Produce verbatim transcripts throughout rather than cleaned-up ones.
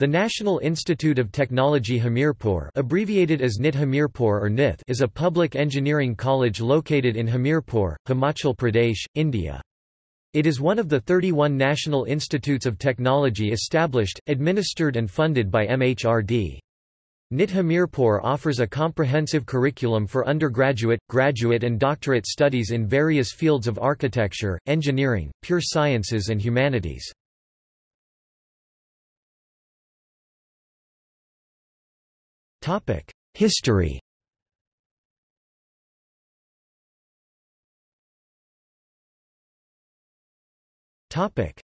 The National Institute of Technology Hamirpur, abbreviated as N I T Hamirpur or N I T H, is a public engineering college located in Hamirpur, Himachal Pradesh, India. It is one of the thirty-one national institutes of technology established, administered and funded by M H R D. N I T Hamirpur offers a comprehensive curriculum for undergraduate, graduate and doctorate studies in various fields of architecture, engineering, pure sciences and humanities. History.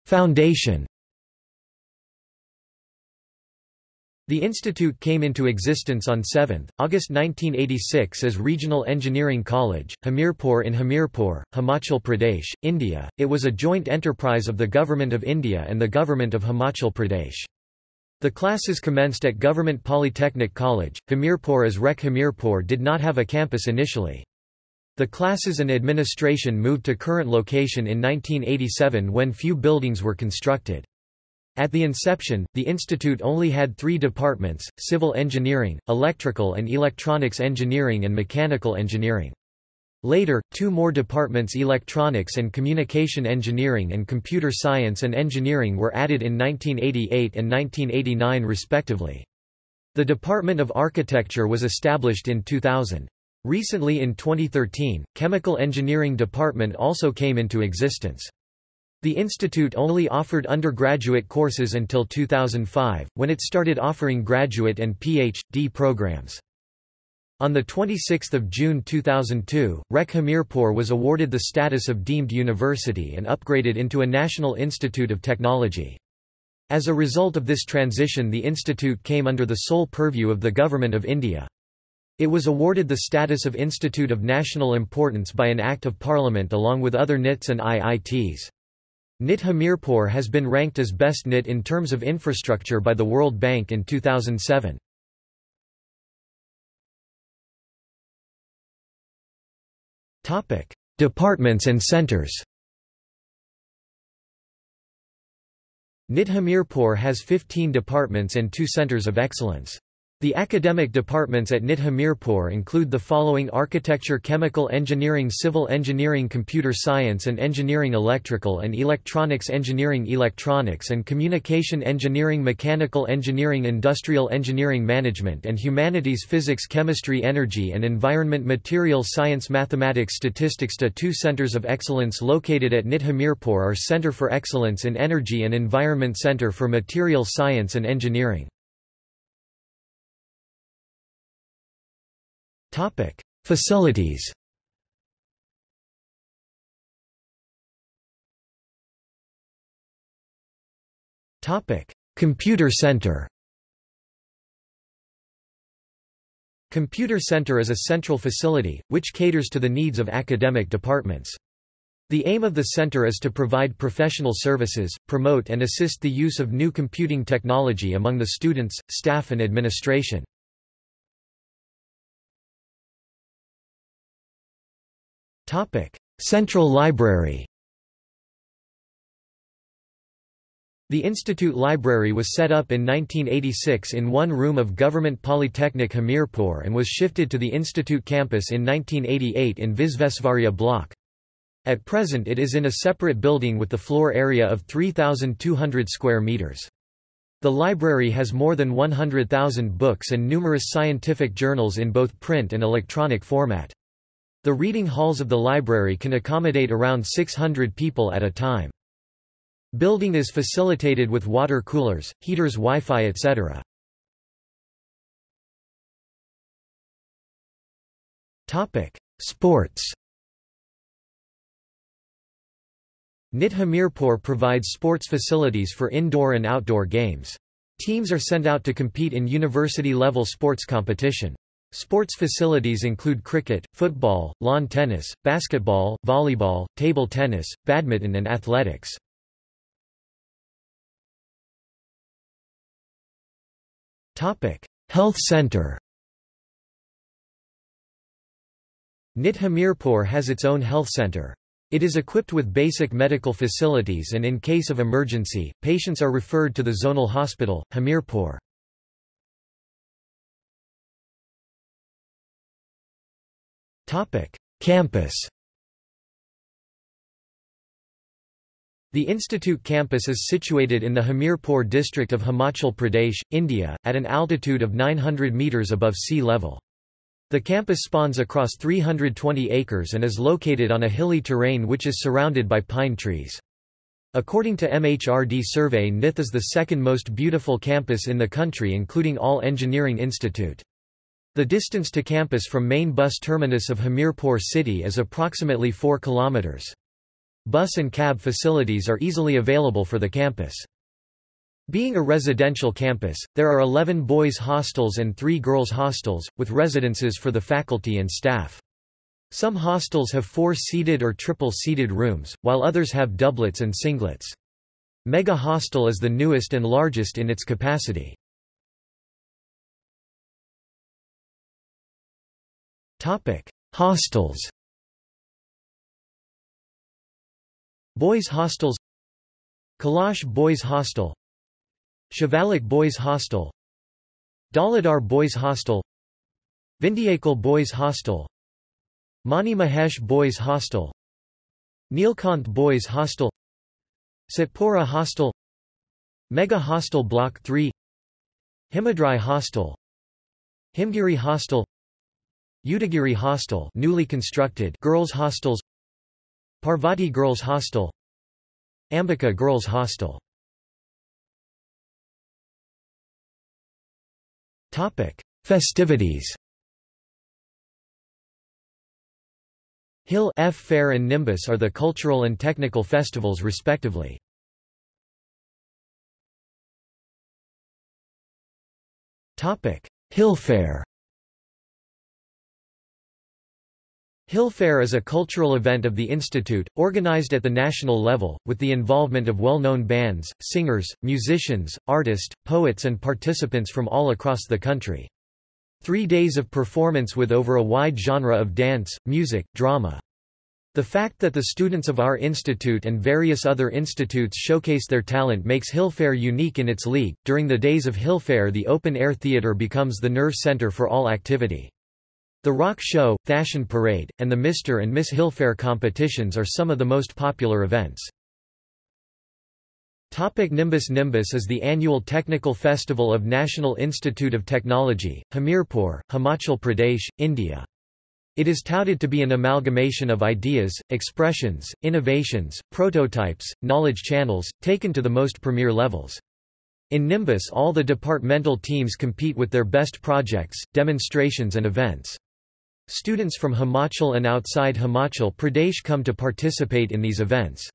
Foundation. The institute came into existence on the seventh of August nineteen eighty-six as Regional Engineering College, Hamirpur in Hamirpur, Himachal Pradesh, India. It was a joint enterprise of the Government of India and the Government of Himachal Pradesh. The classes commenced at Government Polytechnic College, Hamirpur as R E C. Hamirpur did not have a campus initially. The classes and administration moved to current location in nineteen eighty-seven when few buildings were constructed. At the inception, the institute only had three departments: civil engineering, electrical and electronics engineering and mechanical engineering. Later, two more departments, electronics and communication engineering and computer science and engineering, were added in nineteen eighty-eight and nineteen eighty-nine respectively. The Department of Architecture was established in two thousand. Recently in twenty thirteen, Chemical Engineering Department also came into existence. The institute only offered undergraduate courses until two thousand five, when it started offering graduate and P H D programs. On the twenty-sixth of June two thousand two, R E C. Hamirpur was awarded the status of deemed university and upgraded into a National Institute of Technology. As a result of this transition, the institute came under the sole purview of the Government of India. It was awarded the status of Institute of National Importance by an Act of Parliament along with other N I Ts and I I Ts. N I T Hamirpur has been ranked as best N I T in terms of infrastructure by the World Bank in two thousand seven. Departments and centers. N I T Hamirpur has fifteen departments and two centers of excellence. The academic departments at N I T Hamirpur include the following: Architecture, Chemical Engineering, Civil Engineering, Computer Science and Engineering, Electrical and Electronics Engineering, Electronics and Communication Engineering, Mechanical Engineering, Industrial Engineering, Management and Humanities, Physics, Chemistry, Energy and Environment, Material Science, Mathematics, Statistics. The two centers of excellence located at N I T Hamirpur are Center for Excellence in Energy and Environment, Center for Material Science and Engineering. Facilities. Computer Center. Computer Center is a central facility, which caters to the needs of academic departments. The aim of the center is to provide professional services, promote and assist the use of new computing technology among the students, staff and administration. Central Library. The Institute Library was set up in nineteen eighty-six in one room of Government Polytechnic Hamirpur and was shifted to the Institute campus in nineteen eighty-eight in Visvesvaraya block. At present it is in a separate building with the floor area of three thousand two hundred square meters. The library has more than one hundred thousand books and numerous scientific journals in both print and electronic format. The reading halls of the library can accommodate around six hundred people at a time. Building is facilitated with water coolers, heaters, Wi-Fi, et cetera. Sports. N I T Hamirpur provides sports facilities for indoor and outdoor games. Teams are sent out to compete in university-level sports competition. Sports facilities include cricket, football, lawn tennis, basketball, volleyball, table tennis, badminton and athletics. Health Center. N I T Hamirpur has its own health center. It is equipped with basic medical facilities and in case of emergency, patients are referred to the zonal hospital, Hamirpur. Campus. The institute campus is situated in the Hamirpur district of Himachal Pradesh, India, at an altitude of nine hundred meters above sea level. The campus spans across three hundred twenty acres and is located on a hilly terrain which is surrounded by pine trees. According to M H R D survey, N I T H is the second most beautiful campus in the country, including all engineering institute. The distance to campus from main bus terminus of Hamirpur city is approximately four kilometers. Bus and cab facilities are easily available for the campus. Being a residential campus, there are eleven boys' hostels and three girls' hostels, with residences for the faculty and staff. Some hostels have four-seated or triple-seated rooms, while others have doublets and singlets. Mega Hostel is the newest and largest in its capacity. Hostels. Boys' Hostels: Kalash Boys' Hostel, Shivalik Boys' Hostel, Daladar Boys' Hostel, Vindhyachal Boys' Hostel, Mani Mahesh Boys' Hostel, Neelkanth Boys' Hostel, Satpura Hostel, Mega Hostel Block three, Himadri Hostel, Himgiri Hostel, Udagiri Hostel, newly constructed girls' hostels, Parvati Girls' Hostel, Ambika Girls' Hostel. Topic: Festivities. Hill F Fair and Nimbus are the cultural and technical festivals respectively. Topic: Hill Fair. Hill Fair is a cultural event of the institute, organized at the national level, with the involvement of well-known bands, singers, musicians, artists, poets and participants from all across the country. Three days of performance with over a wide genre of dance, music, drama. The fact that the students of our institute and various other institutes showcase their talent makes Hill Fair unique in its league. During the days of Hill Fair, the open-air theater becomes the nerve center for all activity. The rock show, fashion parade, and the Mister and Miss Hillfair competitions are some of the most popular events. Topic: Nimbus. Nimbus is the annual technical festival of National Institute of Technology, Hamirpur, Himachal Pradesh, India. It is touted to be an amalgamation of ideas, expressions, innovations, prototypes, knowledge channels, taken to the most premier levels. In Nimbus, all the departmental teams compete with their best projects, demonstrations and events. Students from Himachal and outside Himachal Pradesh come to participate in these events.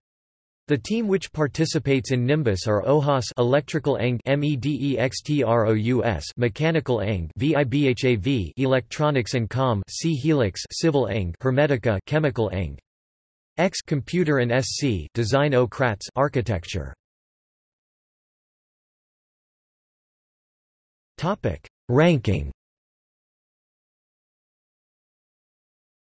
The team which participates in Nimbus are O H A S Electrical Eng MEDEXTROUS Mechanical Eng VIBHAV Electronics and Com C Helix Civil Eng Hermetica Chemical Eng X Computer and S C Design O Kratz Architecture. Topic: Ranking.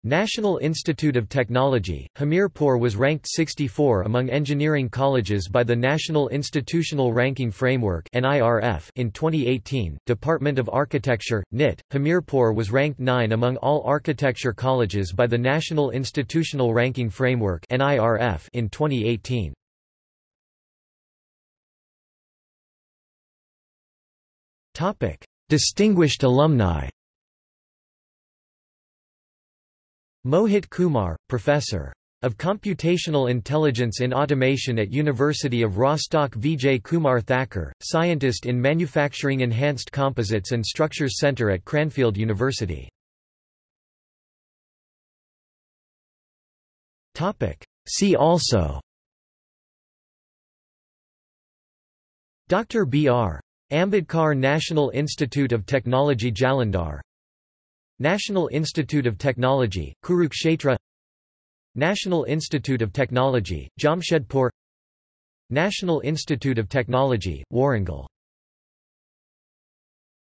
National Institute of Technology, Hamirpur was ranked sixty-four among engineering colleges by the National Institutional Ranking Framework (N I R F) in twenty eighteen. Department of Architecture, N I T, Hamirpur was ranked nine among all architecture colleges by the National Institutional Ranking Framework (N I R F) in twenty eighteen. Topic: Distinguished alumni. Mohit Kumar, Professor of Computational Intelligence in Automation at University of Rostock. Vijay Kumar Thakur, Scientist in Manufacturing Enhanced Composites and Structures Center at Cranfield University. See also: Doctor B R Ambedkar National Institute of Technology Jalandhar, National Institute of Technology, Kurukshetra, National Institute of Technology, Jamshedpur, National Institute of Technology, Warangal.